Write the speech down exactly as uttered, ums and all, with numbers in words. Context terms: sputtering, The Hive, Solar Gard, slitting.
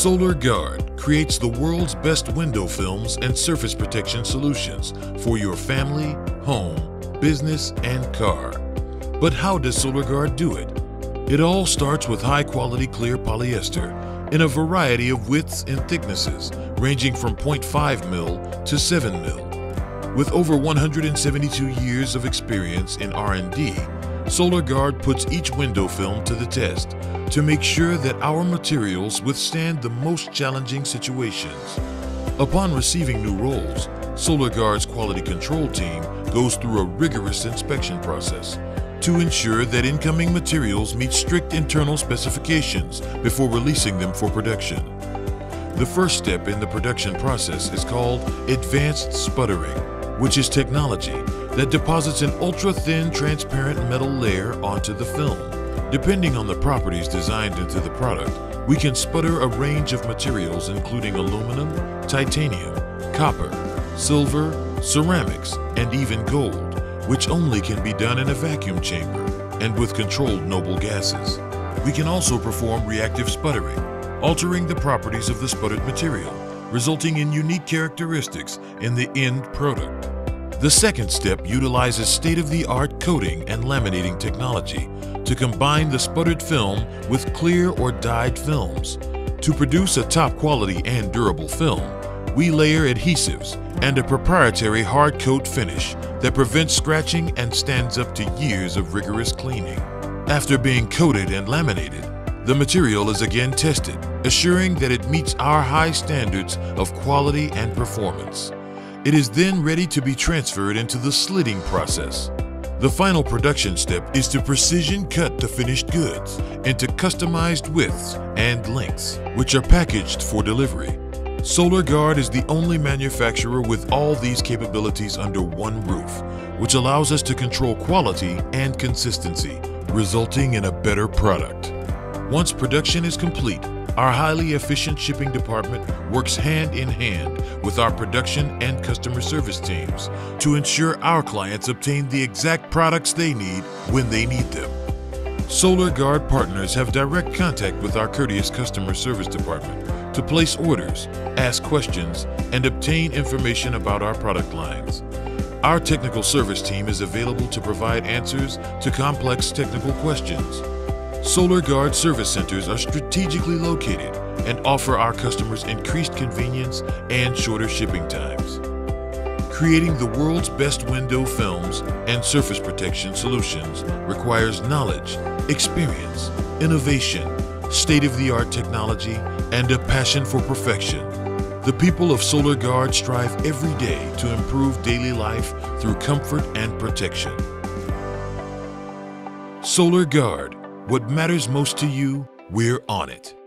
Solar Gard creates the world's best window films and surface protection solutions for your family, home, business, and car. But how does Solar Gard do it? It all starts with high-quality clear polyester in a variety of widths and thicknesses ranging from zero point five mil to seven mil. With over one hundred seventy-two years of experience in R and D, Solar Gard puts each window film to the test to make sure that our materials withstand the most challenging situations. Upon receiving new rolls, Solar Gard's quality control team goes through a rigorous inspection process to ensure that incoming materials meet strict internal specifications before releasing them for production. The first step in the production process is called advanced sputtering, which is technology that deposits an ultra-thin transparent metal layer onto the film. Depending on the properties designed into the product, we can sputter a range of materials including aluminum, titanium, copper, silver, ceramics, and even gold, which only can be done in a vacuum chamber and with controlled noble gases. We can also perform reactive sputtering, altering the properties of the sputtered material, resulting in unique characteristics in the end product. The second step utilizes state-of-the-art coating and laminating technology to combine the sputtered film with clear or dyed films. To produce a top-quality and durable film, we layer adhesives and a proprietary hard coat finish that prevents scratching and stands up to years of rigorous cleaning. After being coated and laminated, the material is again tested, assuring that it meets our high standards of quality and performance. It is then ready to be transferred into the slitting process. The final production step is to precision cut the finished goods into customized widths and lengths, which are packaged for delivery. Solar Gard is the only manufacturer with all these capabilities under one roof, which allows us to control quality and consistency, resulting in a better product. Once production is complete, our highly efficient shipping department works hand in hand with our production and customer service teams to ensure our clients obtain the exact products they need when they need them. Solar Gard partners have direct contact with our courteous customer service department to place orders, ask questions, and obtain information about our product lines. Our technical service team is available to provide answers to complex technical questions. Solar Gard service centers are strategically located and offer our customers increased convenience and shorter shipping times, creating the world's best window films and surface protection solutions requires knowledge, experience, innovation, state-of-the-art technology, and a passion for perfection. The people of Solar Gard strive every day to improve daily life through comfort and protection. Solar Gard. What matters most to you, we're on it.